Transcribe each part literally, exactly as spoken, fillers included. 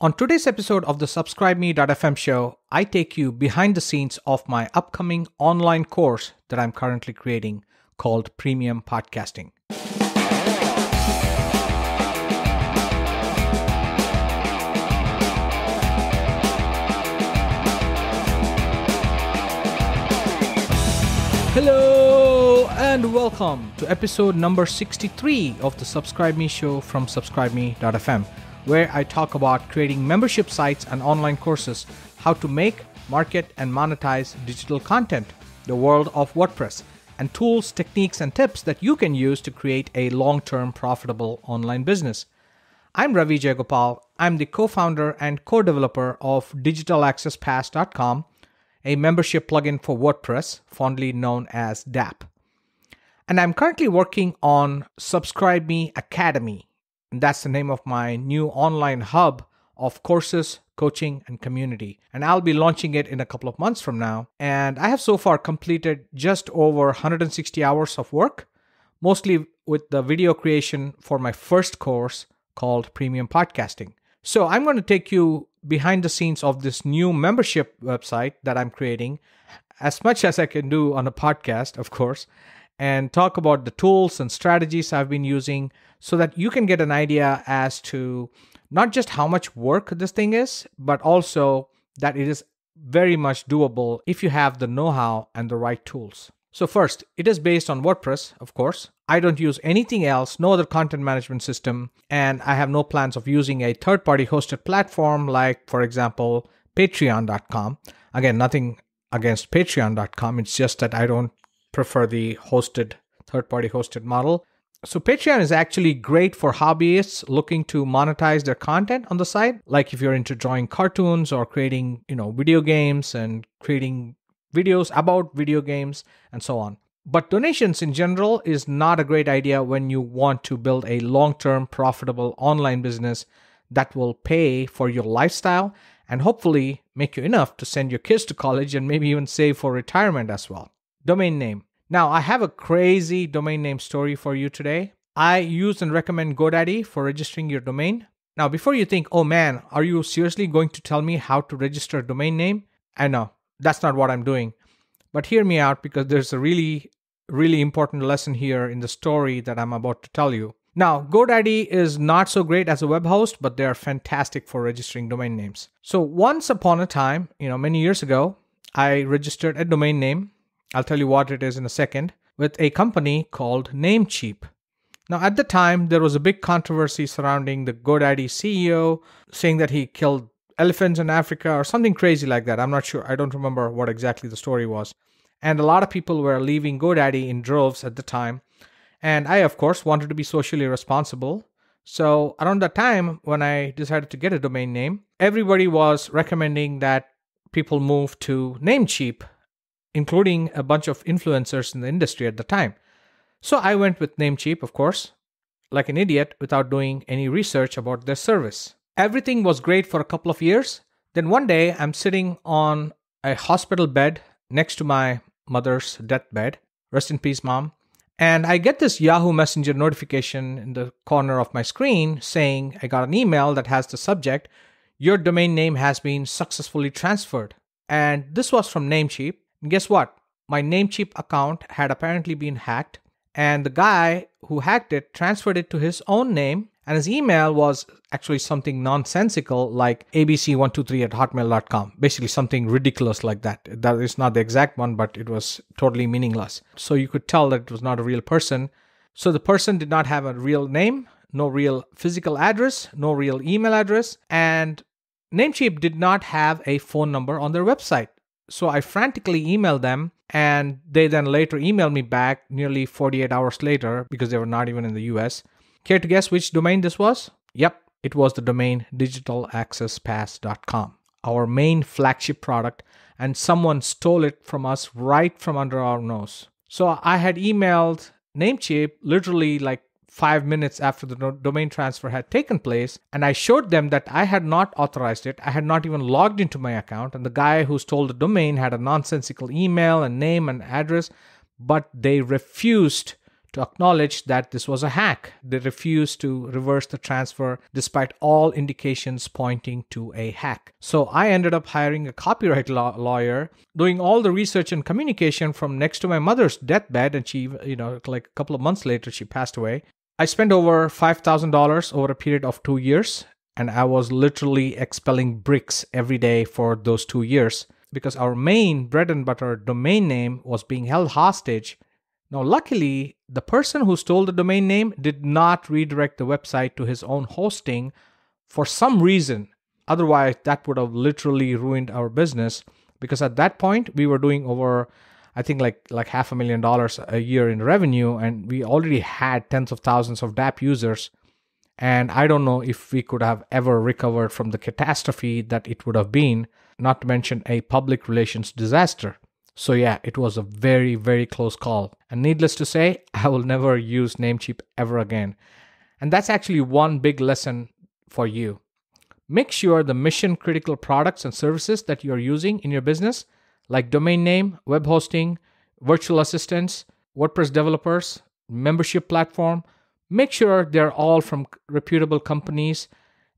On today's episode of the Subscribe Me dot f m show, I take you behind the scenes of my upcoming online course that I'm currently creating called Premium Podcasting. Hello and welcome to episode number sixty-three of the Subscribe Me show from Subscribe Me dot f m, where I talk about creating membership sites and online courses, how to make, market, and monetize digital content, the world of WordPress, and tools, techniques, and tips that you can use to create a long-term profitable online business. I'm Ravi Jagopal. I'm the co-founder and co-developer of Digital Access Pass dot com, a membership plugin for WordPress, fondly known as D A P. And I'm currently working on Subscribe Me Academy. And that's the name of my new online hub of courses, coaching, and community. And I'll be launching it in a couple of months from now. And I have so far completed just over one hundred sixty hours of work, mostly with the video creation for my first course called Premium Podcasting. So I'm going to take you behind the scenes of this new membership website that I'm creating, as much as I can do on a podcast, of course, and talk about the tools and strategies I've been using so that you can get an idea as to not just how much work this thing is, but also that it is very much doable if you have the know-how and the right tools. So first, it is based on WordPress, of course. I don't use anything else, no other content management system, and I have no plans of using a third-party hosted platform like, for example, Patreon dot com. Again, nothing against Patreon dot com. It's just that I don't prefer the hosted, third-party hosted model. So Patreon is actually great for hobbyists looking to monetize their content on the side. Like if you're into drawing cartoons or creating, you know, video games and creating videos about video games and so on. But donations in general is not a great idea when you want to build a long-term profitable online business that will pay for your lifestyle and hopefully make you enough to send your kids to college and maybe even save for retirement as well. Domain name. Now, I have a crazy domain name story for you today. I use and recommend GoDaddy for registering your domain. Now, before you think, oh man, are you seriously going to tell me how to register a domain name? I know, that's not what I'm doing. But hear me out because there's a really, really important lesson here in the story that I'm about to tell you. Now, GoDaddy is not so great as a web host, but they are fantastic for registering domain names. So once upon a time, you know, many years ago, I registered a domain name. I'll tell you what it is in a second, with a company called Namecheap. Now, at the time, there was a big controversy surrounding the GoDaddy C E O saying that he killed elephants in Africa or something crazy like that. I'm not sure. I don't remember what exactly the story was. And a lot of people were leaving GoDaddy in droves at the time. And I, of course, wanted to be socially responsible. So around that time, when I decided to get a domain name, everybody was recommending that people move to Namecheap, including a bunch of influencers in the industry at the time. So I went with Namecheap, of course, like an idiot, without doing any research about their service. Everything was great for a couple of years. Then one day, I'm sitting on a hospital bed next to my mother's deathbed. Rest in peace, Mom. And I get this Yahoo Messenger notification in the corner of my screen saying, I got an email that has the subject, your domain name has been successfully transferred. And this was from Namecheap. And guess what? My Namecheap account had apparently been hacked, and the guy who hacked it transferred it to his own name, and his email was actually something nonsensical like a b c one two three at hotmail dot com, basically something ridiculous like that. That is not the exact one, but it was totally meaningless. So you could tell that it was not a real person. So the person did not have a real name, no real physical address, no real email address, and Namecheap did not have a phone number on their website. So I frantically emailed them, and they then later emailed me back nearly forty-eight hours later because they were not even in the U S. Care to guess which domain this was? Yep, it was the domain digital access pass dot com, our main flagship product, and someone stole it from us right from under our nose. So I had emailed Namecheap literally like five minutes after the do- domain transfer had taken place, and I showed them that I had not authorized it. I had not even logged into my account, and the guy who stole the domain had a nonsensical email and name and address, but they refused acknowledged that this was a hack. They refused to reverse the transfer despite all indications pointing to a hack. So I ended up hiring a copyright law lawyer, doing all the research and communication from next to my mother's deathbed, and she, you know, like a couple of months later, she passed away. I spent over five thousand dollars over a period of two years, and I was literally expelling bricks every day for those two years because our main bread and butter domain name was being held hostage. Now, luckily, the person who stole the domain name did not redirect the website to his own hosting for some reason. Otherwise, that would have literally ruined our business because at that point, we were doing over I think like like half a million dollars a year in revenue, and we already had tens of thousands of D A P users, and I don't know if we could have ever recovered from the catastrophe that it would have been, not to mention a public relations disaster. So yeah, it was a very, very close call. And needless to say, I will never use Namecheap ever again. And that's actually one big lesson for you. Make sure the mission-critical products and services that you're using in your business, like domain name, web hosting, virtual assistants, WordPress developers, membership platform, make sure they're all from reputable companies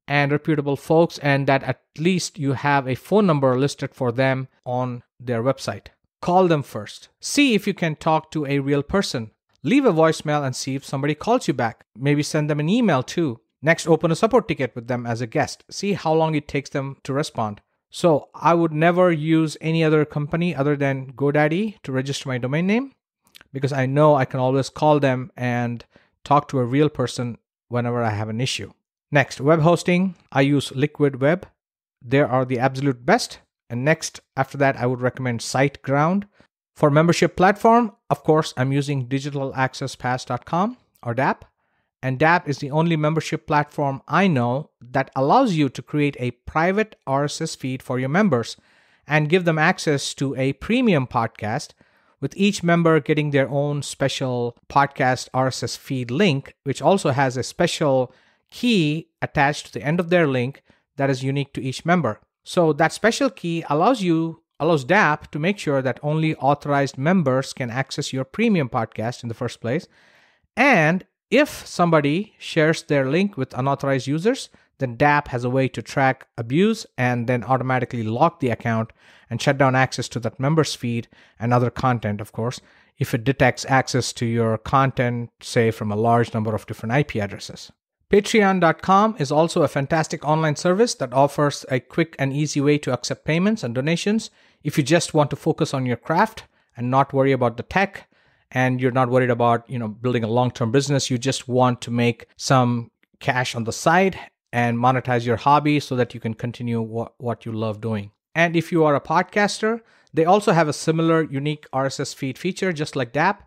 and reputable folks, and that at least you have a phone number listed for them on their website. Call them first. See if you can talk to a real person. Leave a voicemail and see if somebody calls you back. Maybe send them an email too. Next, open a support ticket with them as a guest. See how long it takes them to respond. So I would never use any other company other than GoDaddy to register my domain name because I know I can always call them and talk to a real person whenever I have an issue. Next, web hosting. I use Liquid Web. They are the absolute best. And next, after that, I would recommend SiteGround. For membership platform, of course, I'm using digital access pass dot com or D A P. And D A P is the only membership platform I know that allows you to create a private R S S feed for your members and give them access to a premium podcast, with each member getting their own special podcast R S S feed link, which also has a special key attached to the end of their link that is unique to each member. So that special key allows you, allows D A P to make sure that only authorized members can access your premium podcast in the first place. And if somebody shares their link with unauthorized users, then D A P has a way to track abuse and then automatically lock the account and shut down access to that member's feed and other content, of course, if it detects access to your content, say, from a large number of different I P addresses. Patreon dot com is also a fantastic online service that offers a quick and easy way to accept payments and donations if you just want to focus on your craft and not worry about the tech, and you're not worried about, you know, building a long-term business. You just want to make some cash on the side and monetize your hobby so that you can continue what, what you love doing. And if you are a podcaster, they also have a similar unique R S S feed feature, just like D A P,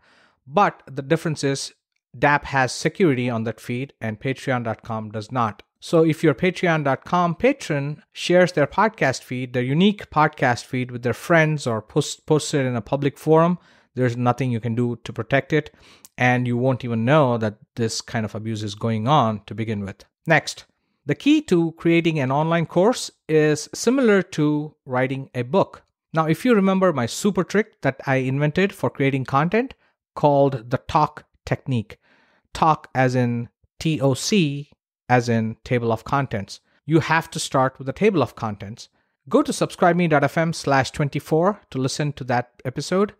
but the difference is D A P has security on that feed and Patreon dot com does not. So if your Patreon dot com patron shares their podcast feed, their unique podcast feed with their friends or post, posts it in a public forum, there's nothing you can do to protect it, and you won't even know that this kind of abuse is going on to begin with. Next, the key to creating an online course is similar to writing a book. Now, if you remember my super trick that I invented for creating content called the T O C Technique, T O C as in T O C as in table of contents. You have to start with the table of contents. Go to subscribe me dot f m slash twenty-four to listen to that episode.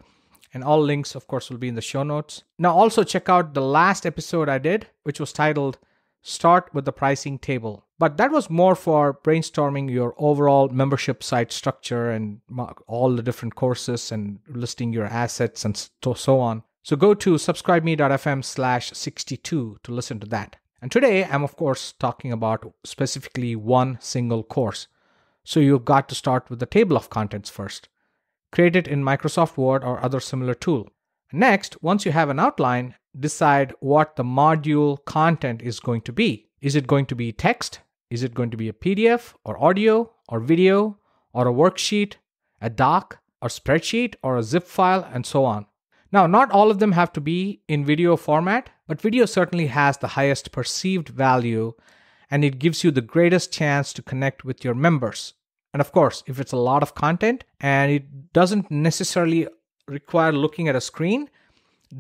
And all links, of course, will be in the show notes. Now, also check out the last episode I did, which was titled, Start with the Pricing Table. But that was more for brainstorming your overall membership site structure and all the different courses and listing your assets and so on. So go to subscribe me dot f m slash sixty-two to listen to that. And today, I'm, of course, talking about specifically one single course. So you've got to start with the table of contents first. Create it in Microsoft Word or other similar tool. Next, once you have an outline, decide what the module content is going to be. Is it going to be text? Is it going to be a P D F or audio or video or a worksheet, a doc or spreadsheet or a zip file and so on? Now, not all of them have to be in video format, but video certainly has the highest perceived value and it gives you the greatest chance to connect with your members. And of course, if it's a lot of content and it doesn't necessarily require looking at a screen,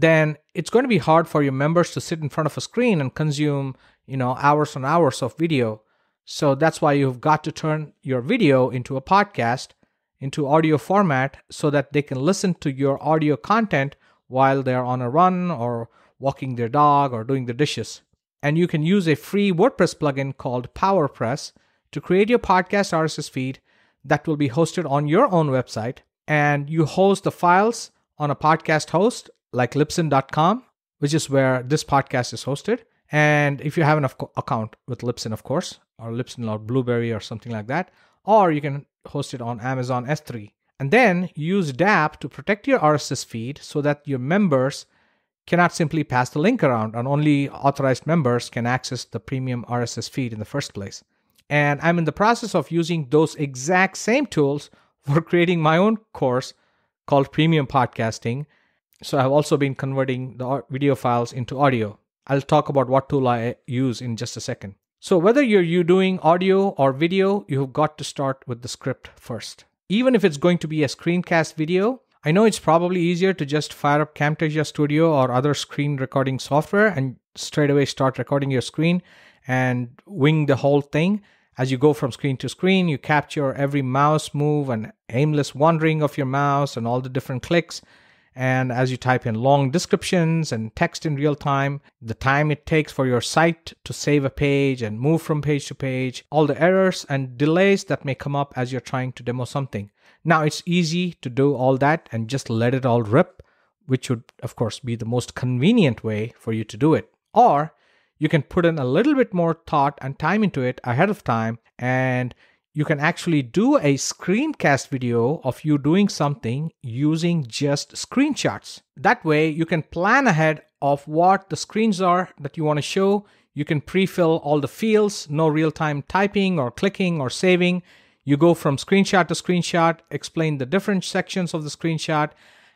then it's going to be hard for your members to sit in front of a screen and consume, you know, hours and hours of video. So that's why you've got to turn your video into a podcast, into audio format, so that they can listen to your audio content while they're on a run or walking their dog or doing the dishes. And you can use a free WordPress plugin called PowerPress to create your podcast R S S feed that will be hosted on your own website. And you host the files on a podcast host like Libsyn dot com, which is where this podcast is hosted. And if you have an account with Libsyn, of course, or Libsyn or Blueberry or something like that, or you can host it on Amazon S three. And then use D A P to protect your R S S feed so that your members cannot simply pass the link around, and only authorized members can access the premium R S S feed in the first place. And I'm in the process of using those exact same tools for creating my own course called Premium Podcasting. So I've also been converting the video files into audio. I'll talk about what tool I use in just a second. So whether you're you doing audio or video, you've got to start with the script first. Even if it's going to be a screencast video, I know it's probably easier to just fire up Camtasia Studio or other screen recording software and straight away start recording your screen and wing the whole thing. As you go from screen to screen, you capture every mouse move and aimless wandering of your mouse and all the different clicks. And as you type in long descriptions and text in real time, the time it takes for your site to save a page and move from page to page, all the errors and delays that may come up as you're trying to demo something. Now it's easy to do all that and just let it all rip, which would of course be the most convenient way for you to do it. Or you can put in a little bit more thought and time into it ahead of time, and you can actually do a screencast video of you doing something using just screenshots. That way you can plan ahead of what the screens are that you want to show. You can pre-fill all the fields, no real-time typing or clicking or saving. You go from screenshot to screenshot, explain the different sections of the screenshot,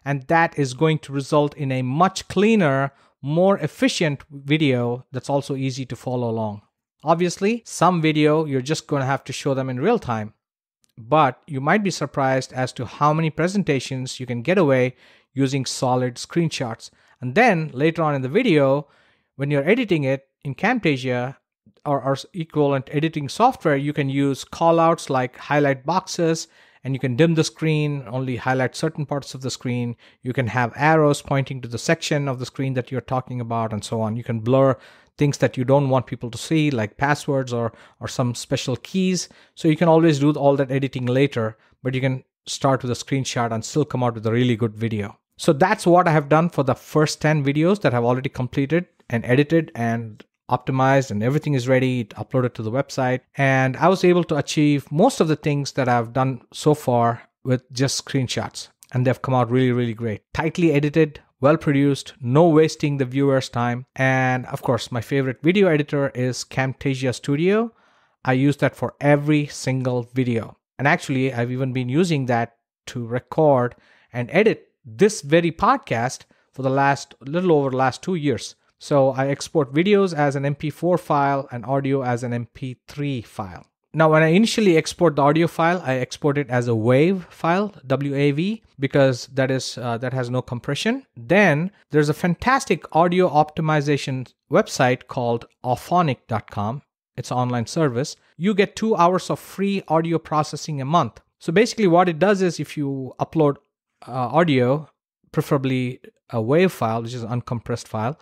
and that is going to result in a much cleaner, more efficient video that's also easy to follow along. Obviously, some video you're just going to have to show them in real time, but you might be surprised as to how many presentations you can get away using solid screenshots. And then later on in the video, when you're editing it in Camtasia or, or equivalent editing software, you can use callouts like highlight boxes, and you can dim the screen, only highlight certain parts of the screen. You can have arrows pointing to the section of the screen that you're talking about and so on. You can blur things that you don't want people to see, like passwords or, or some special keys. So you can always do all that editing later, but you can start with a screenshot and still come out with a really good video. So that's what I have done for the first ten videos that I've already completed and edited and optimized, and everything is ready, uploaded to the website. And I was able to achieve most of the things that I've done so far with just screenshots, and they've come out really, really great. Tightly edited, well produced, no wasting the viewer's time. And of course, my favorite video editor is Camtasia Studio. I use that for every single video. And actually, I've even been using that to record and edit this very podcast for the last little over the last two years. So I export videos as an M P four file and audio as an M P three file. Now, when I initially export the audio file, I export it as a WAV file, W A V, because that is uh, that has no compression. Then there's a fantastic audio optimization website called Auphonic dot com. It's an online service. You get two hours of free audio processing a month. So basically what it does is, if you upload uh, audio, preferably a WAV file, which is an uncompressed file,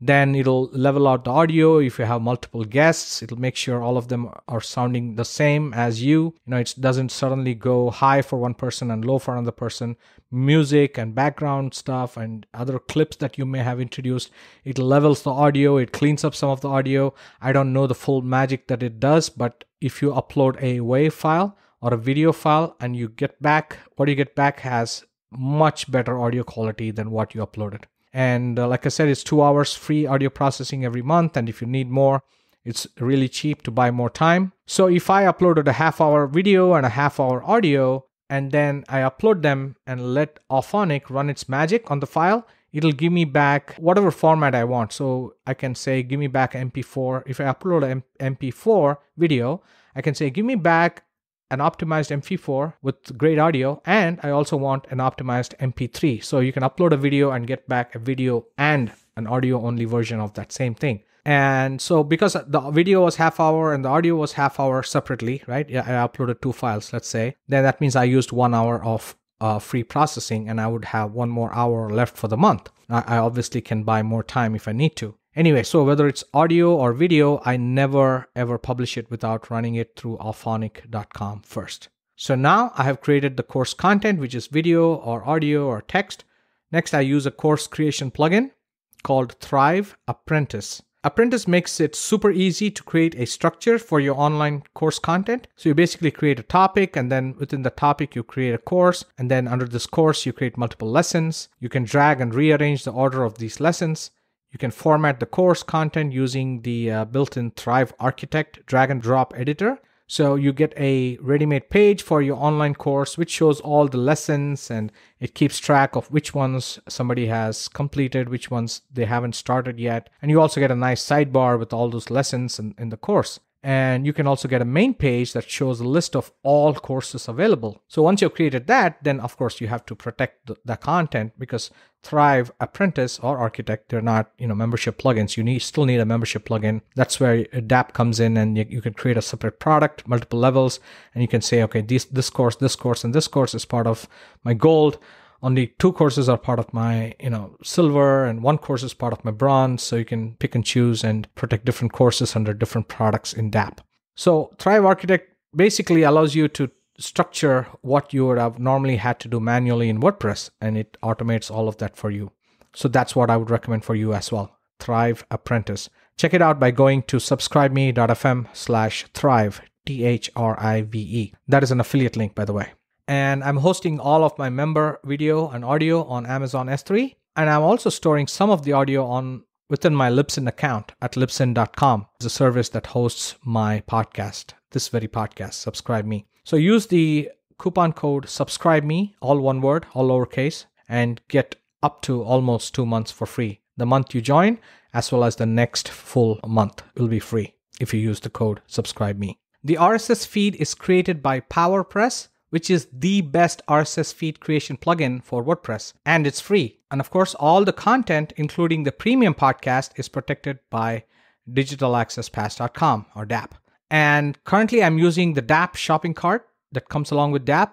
then it'll level out the audio. If you have multiple guests, it'll make sure all of them are sounding the same as you. You know, it doesn't suddenly go high for one person and low for another person. Music and background stuff and other clips that you may have introduced, it levels the audio, it cleans up some of the audio. I don't know the full magic that it does, but if you upload a WAV file or a video file and you get back, what you get back has much better audio quality than what you uploaded. And uh, like I said, it's two hours free audio processing every month. And if you need more, it's really cheap to buy more time. So if I uploaded a half hour video and a half hour audio, and then I upload them and let Auphonic run its magic on the file, it'll give me back whatever format I want. So I can say, give me back M P four. If I upload an M P four video, I can say, give me back an optimized M P four with great audio, and I also want an optimized M P three. So you can upload a video and get back a video and an audio only version of that same thing. And so because the video was half hour and the audio was half hour separately, right? Yeah, I uploaded two files, let's say, then that means I used one hour of uh, free processing, and I would have one more hour left for the month. I, I obviously can buy more time if I need to. Anyway, so whether it's audio or video, I never ever publish it without running it through Auphonic dot com first. So now I have created the course content, which is video or audio or text. Next, I use a course creation plugin called Thrive Apprentice. Apprentice makes it super easy to create a structure for your online course content. So you basically create a topic, and then within the topic, you create a course. And then under this course, you create multiple lessons. You can drag and rearrange the order of these lessons. You can format the course content using the uh, built-in Thrive Architect drag and drop editor. So you get a ready-made page for your online course, which shows all the lessons, and it keeps track of which ones somebody has completed, which ones they haven't started yet. And you also get a nice sidebar with all those lessons in, in the course. And you can also get a main page that shows a list of all courses available. So once you've created that, then of course you have to protect the, the content, because Thrive Apprentice or Architect, they're not, you know, membership plugins. You need still need a membership plugin. That's where D A P comes in, and you, you can create a separate product, multiple levels, and you can say, okay, this this course, this course, and this course is part of my gold. Only two courses are part of my, you know, silver, and one course is part of my bronze. So you can pick and choose and protect different courses under different products in D A P. So Thrive Architect basically allows you to structure what you would have normally had to do manually in WordPress, and it automates all of that for you. So that's what I would recommend for you as well, Thrive Apprentice. Check it out by going to subscribe me dot f m slash thrive, T H R I V E. That is an affiliate link, by the way. And I'm hosting all of my member video and audio on Amazon S three. And I'm also storing some of the audio on within my Libsyn account at Libsyn dot com. It's a service that hosts my podcast, this very podcast, Subscribe Me. So use the coupon code Subscribe Me, all one word, all lowercase, and get up to almost two months for free. The month you join, as well as the next full month, will be free if you use the code Subscribe Me. The R S S feed is created by PowerPress, which is the best R S S feed creation plugin for WordPress, and it's free. And of course, all the content, including the premium podcast, is protected by digital access pass dot com or D A P. And currently I'm using the D A P shopping cart that comes along with D A P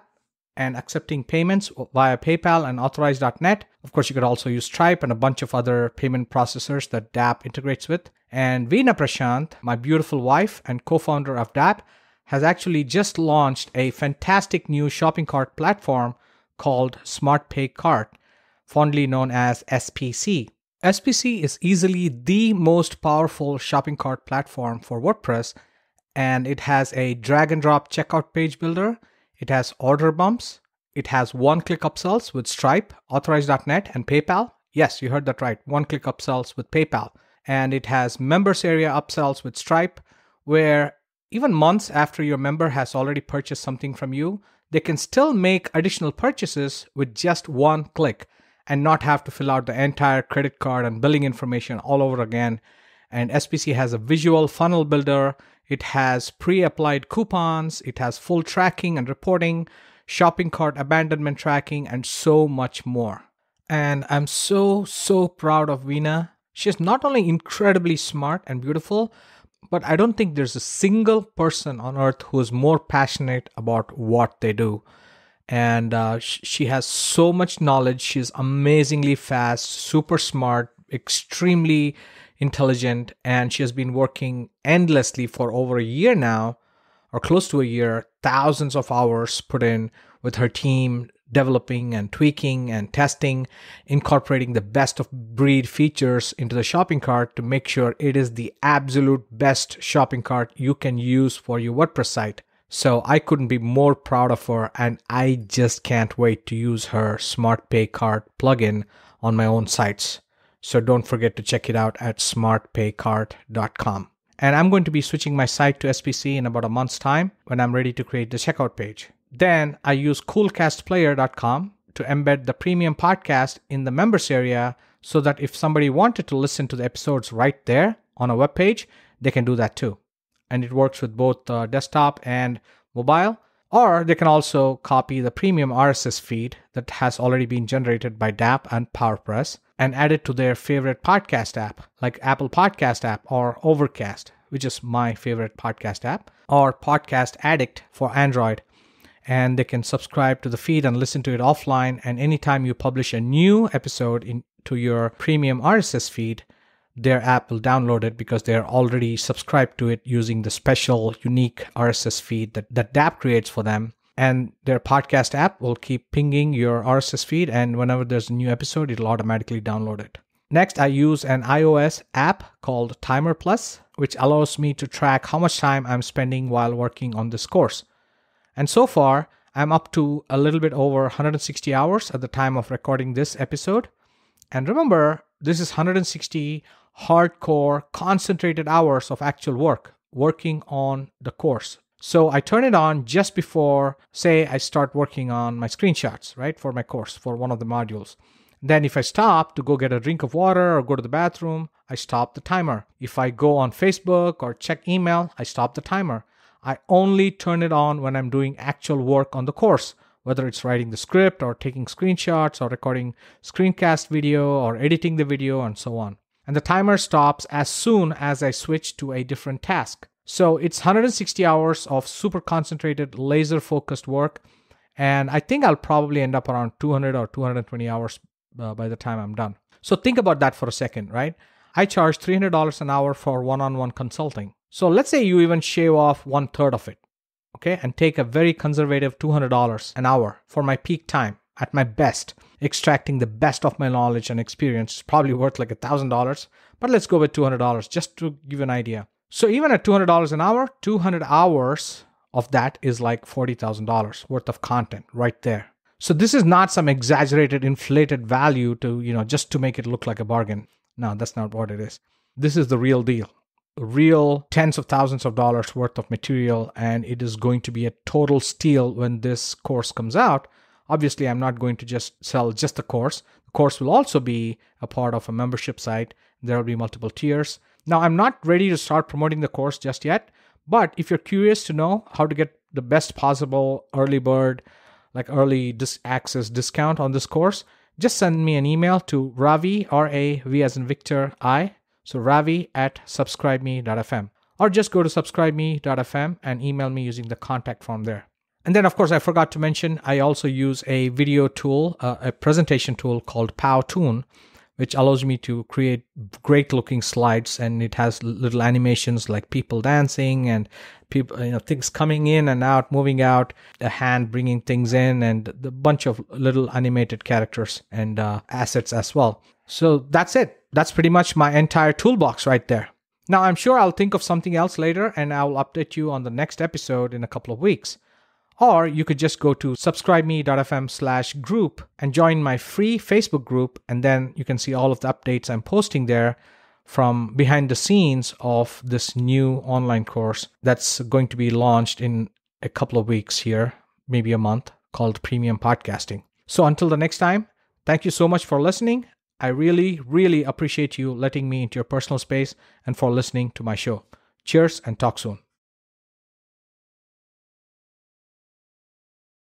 and accepting payments via PayPal and Authorize dot net. Of course, you could also use Stripe and a bunch of other payment processors that D A P integrates with. And Veena Prashant, my beautiful wife and co-founder of D A P, has actually just launched a fantastic new shopping cart platform called SmartPayCart, fondly known as S P C. S P C is easily the most powerful shopping cart platform for WordPress, and it has a drag and drop checkout page builder, it has order bumps, it has one-click upsells with Stripe, Authorize dot net, and PayPal. Yes, you heard that right, one-click upsells with PayPal. And it has members area upsells with Stripe, where even months after your member has already purchased something from you, they can still make additional purchases with just one click and not have to fill out the entire credit card and billing information all over again. And S P C has a visual funnel builder. It has pre-applied coupons. It has full tracking and reporting, shopping cart abandonment tracking, and so much more. And I'm so, so proud of Veena. She's not only incredibly smart and beautiful, but I don't think there's a single person on earth who is more passionate about what they do. And uh, sh she has so much knowledge. She's amazingly fast, super smart, extremely intelligent. And she has been working endlessly for over a year now, or close to a year, thousands of hours put in with her team, developing and tweaking and testing, incorporating the best of breed features into the shopping cart to make sure it is the absolute best shopping cart you can use for your WordPress site. So I couldn't be more proud of her, and I just can't wait to use her SmartPayCart plugin on my own sites. So don't forget to check it out at smart pay cart dot com. And I'm going to be switching my site to S P C in about a month's time when I'm ready to create the checkout page. Then I use cool cast player dot com to embed the premium podcast in the members area so that if somebody wanted to listen to the episodes right there on a web page, they can do that too. And it works with both uh, desktop and mobile. Or they can also copy the premium R S S feed that has already been generated by D A P and PowerPress and add it to their favorite podcast app, like Apple Podcast App or Overcast, which is my favorite podcast app, or Podcast Addict for Android. And they can subscribe to the feed and listen to it offline. And anytime you publish a new episode into your premium R S S feed, their app will download it because they're already subscribed to it using the special unique R S S feed that, that D A P creates for them. And their podcast app will keep pinging your R S S feed, and whenever there's a new episode, it'll automatically download it. Next, I use an iOS app called Timer Plus, which allows me to track how much time I'm spending while working on this course. And so far, I'm up to a little bit over one hundred sixty hours at the time of recording this episode. And remember, this is one hundred sixty hardcore, concentrated hours of actual work, working on the course. So I turn it on just before, say, I start working on my screenshots, right, for my course, for one of the modules. Then if I stop to go get a drink of water or go to the bathroom, I stop the timer. If I go on Facebook or check email, I stop the timer. I only turn it on when I'm doing actual work on the course, whether it's writing the script or taking screenshots or recording screencast video or editing the video and so on. And the timer stops as soon as I switch to a different task. So it's one hundred sixty hours of super concentrated, laser-focused work. And I think I'll probably end up around two hundred or two hundred twenty hours uh, by the time I'm done. So think about that for a second, right? I charge three hundred dollars an hour for one-on-one consulting. So let's say you even shave off one third of it, okay, and take a very conservative two hundred dollars an hour for my peak time at my best, extracting the best of my knowledge and experience. It's probably worth like one thousand dollars, but let's go with two hundred dollars just to give you an idea. So even at two hundred dollars an hour, two hundred hours of that is like forty thousand dollars worth of content right there. So this is not some exaggerated, inflated value to, you know, just to make it look like a bargain. No, that's not what it is. This is the real deal. Real tens of thousands of dollars worth of material, and it is going to be a total steal when this course comes out. Obviously, I'm not going to just sell just the course. The course will also be a part of a membership site. There will be multiple tiers. Now, I'm not ready to start promoting the course just yet, but if you're curious to know how to get the best possible early bird, like early dis- access discount on this course, just send me an email to Ravi, R A V as in Victor, I, So Ravi at subscribe me dot f m, or just go to subscribe me dot f m and email me using the contact form there. And then, of course, I forgot to mention, I also use a video tool, uh, a presentation tool called Powtoon, which allows me to create great looking slides, and it has little animations like people dancing and people, you know, things coming in and out, moving out, a hand bringing things in, and a bunch of little animated characters and uh, assets as well. So that's it. That's pretty much my entire toolbox right there. Now, I'm sure I'll think of something else later, and I'll update you on the next episode in a couple of weeks. Or you could just go to subscribe me dot f m slash group and join my free Facebook group, and then you can see all of the updates I'm posting there from behind the scenes of this new online course that's going to be launched in a couple of weeks here, maybe a month, called Premium Podcasting. So until the next time, thank you so much for listening. I really, really appreciate you letting me into your personal space and for listening to my show. Cheers and talk soon.